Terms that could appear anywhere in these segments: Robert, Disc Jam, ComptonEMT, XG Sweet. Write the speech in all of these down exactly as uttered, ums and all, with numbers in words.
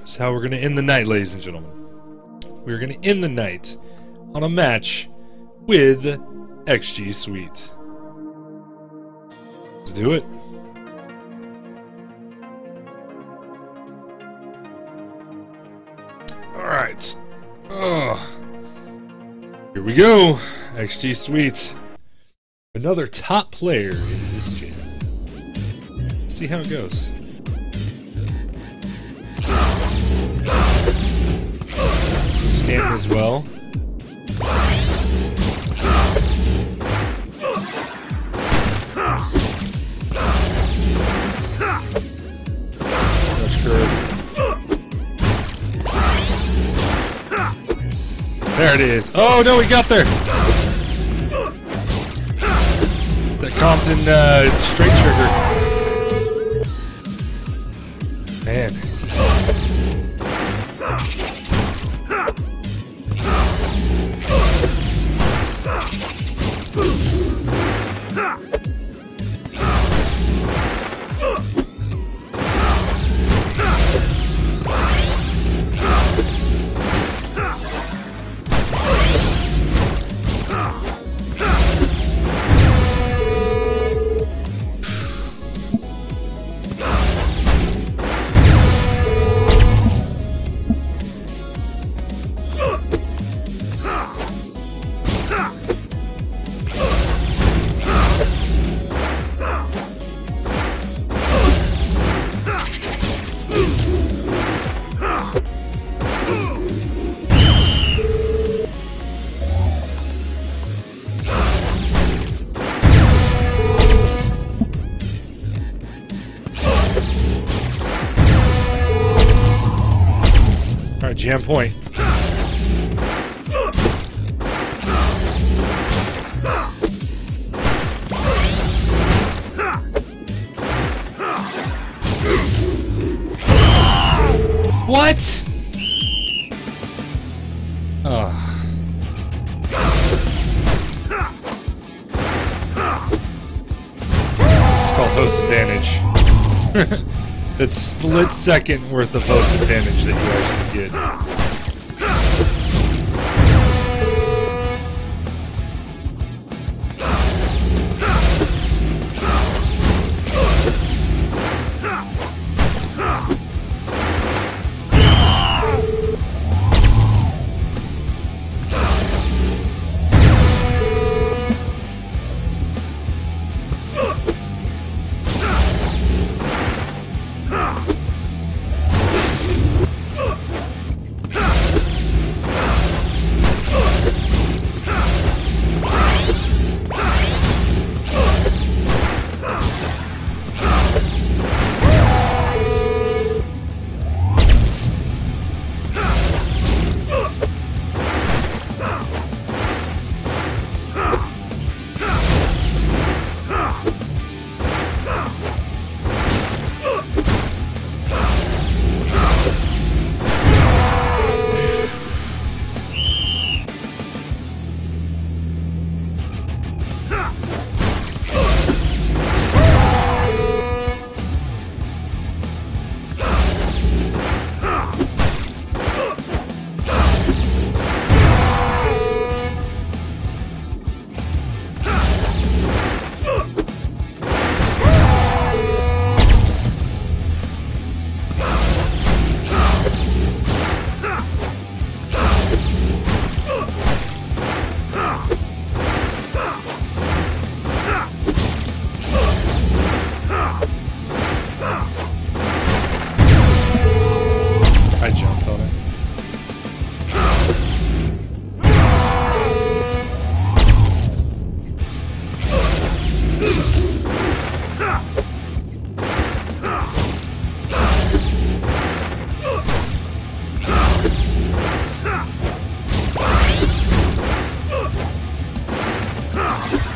That's how we're going to end the night, ladies and gentlemen. We're going to end the night on a match with X G Sweet. Let's do it. Alright. Oh. Here we go. X G Sweet. Another top player in this jam. Let's see how it goes. Stamp as well. That's good. There it is. Oh no, we got there. That Compton uh, straight trigger. Man. Jam point. What? Oh. It's called host advantage. That split second worth of host advantage that you actually did.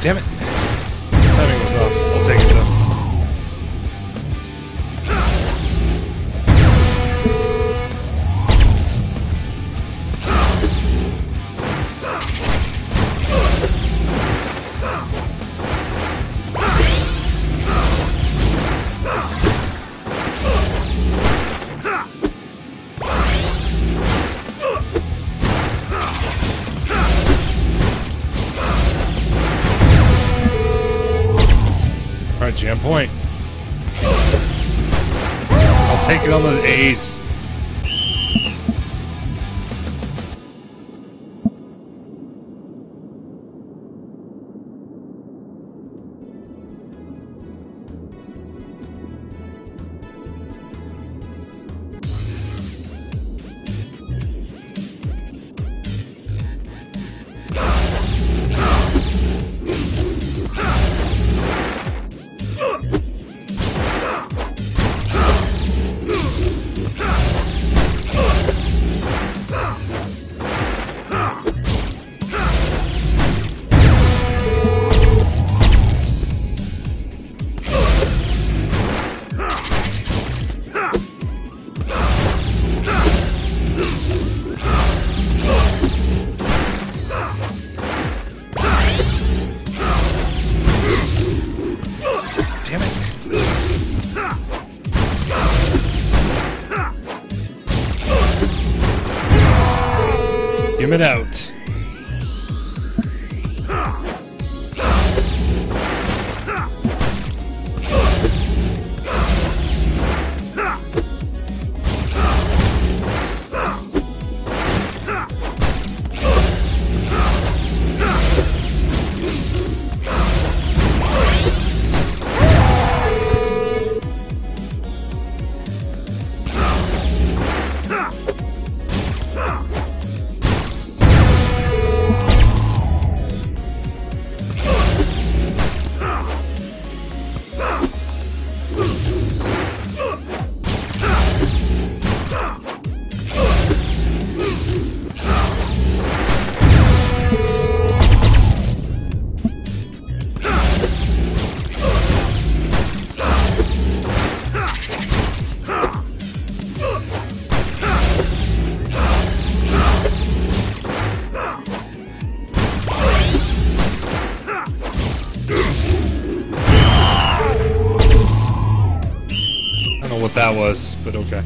Damn it. Timing was off. I'll take it though. Jam point. I'll take it on the ace. It out. That was, but okay.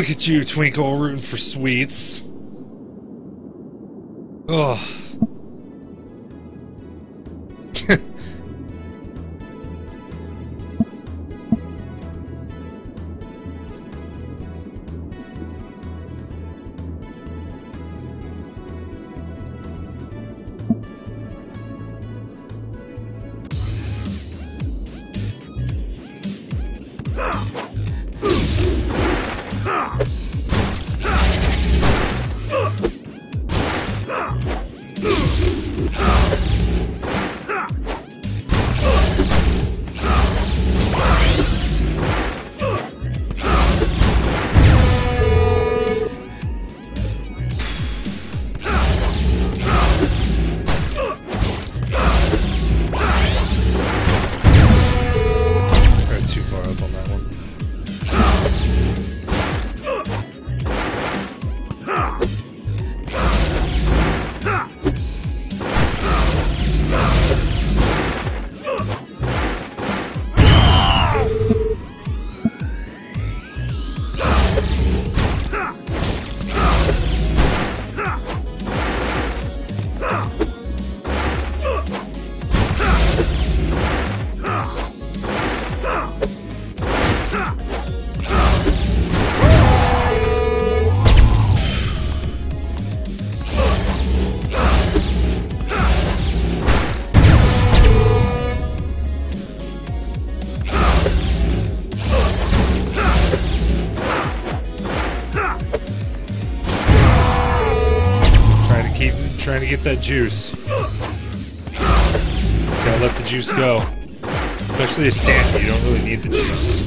Look at you, Twinkle, rooting for Sweets. Ugh. Trying to get that juice. Gotta let the juice go. Especially a stand, you don't really need the juice.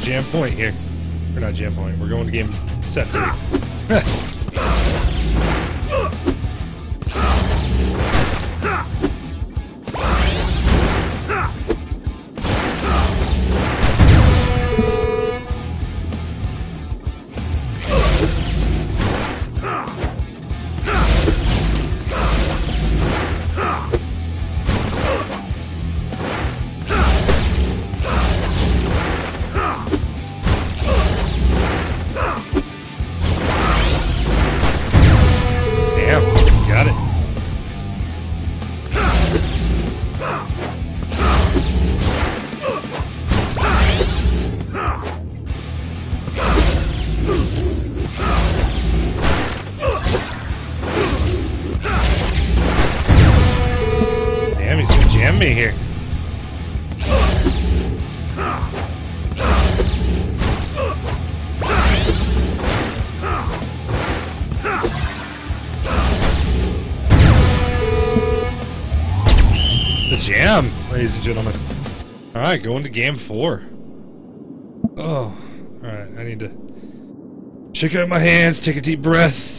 Jam point here. We're not jam point. We're going to game set three. Jam, ladies and gentlemen. All right, going to game four. Oh, all right. I need to shake out my hands, take a deep breath.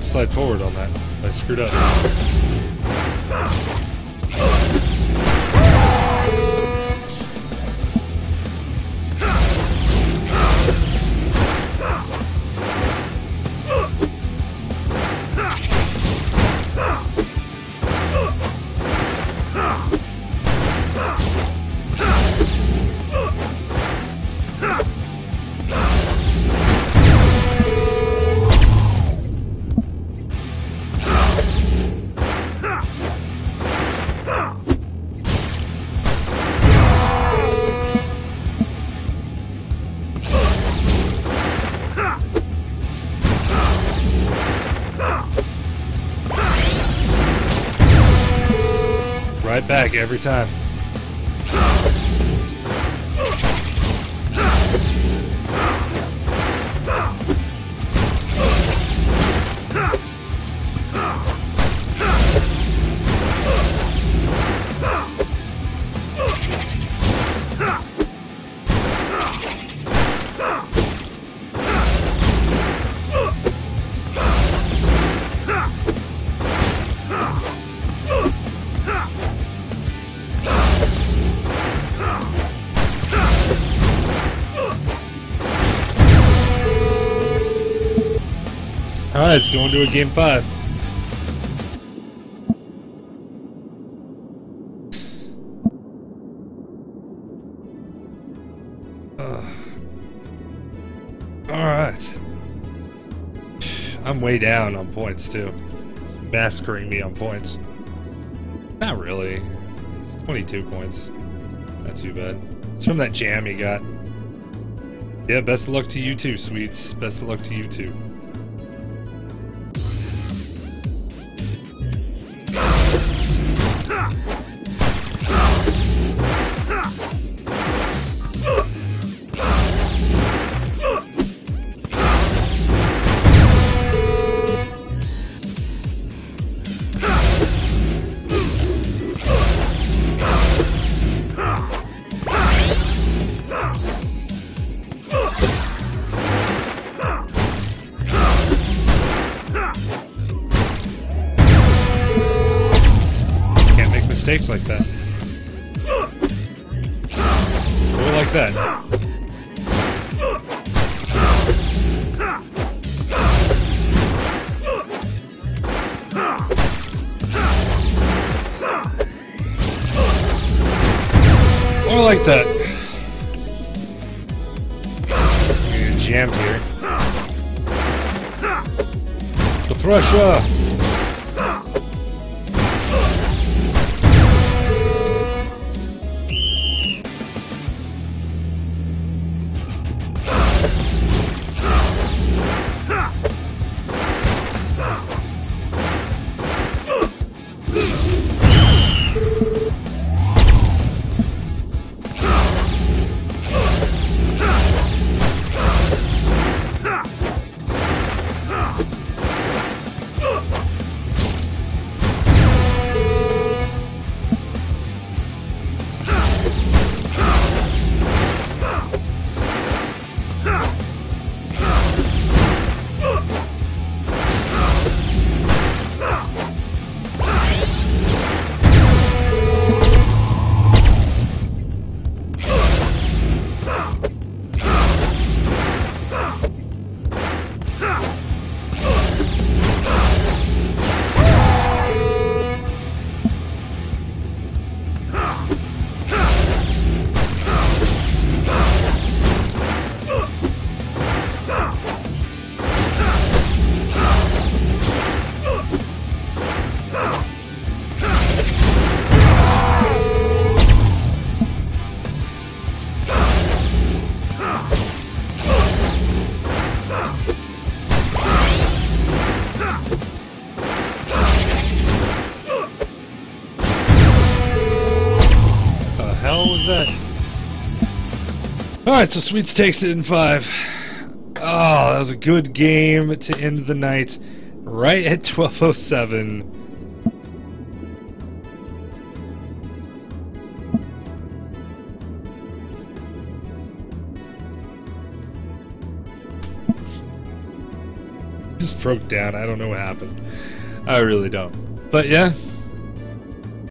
Slide forward on that. I screwed up. right back every time. Alright, it's going to a game five. Alright. I'm way down on points, too. It's massacring me on points. Not really. It's twenty-two points. Not too bad. It's from that jam you got. Yeah, best of luck to you, too, Sweets. Best of luck to you, too. Mistakes like that. Or like that. Or like that. We're gonna jam here. The pressure! Alright, so Sweets takes it in five. Oh, that was a good game to end the night. Right at twelve oh seven. Just broke down. I don't know what happened. I really don't. But yeah.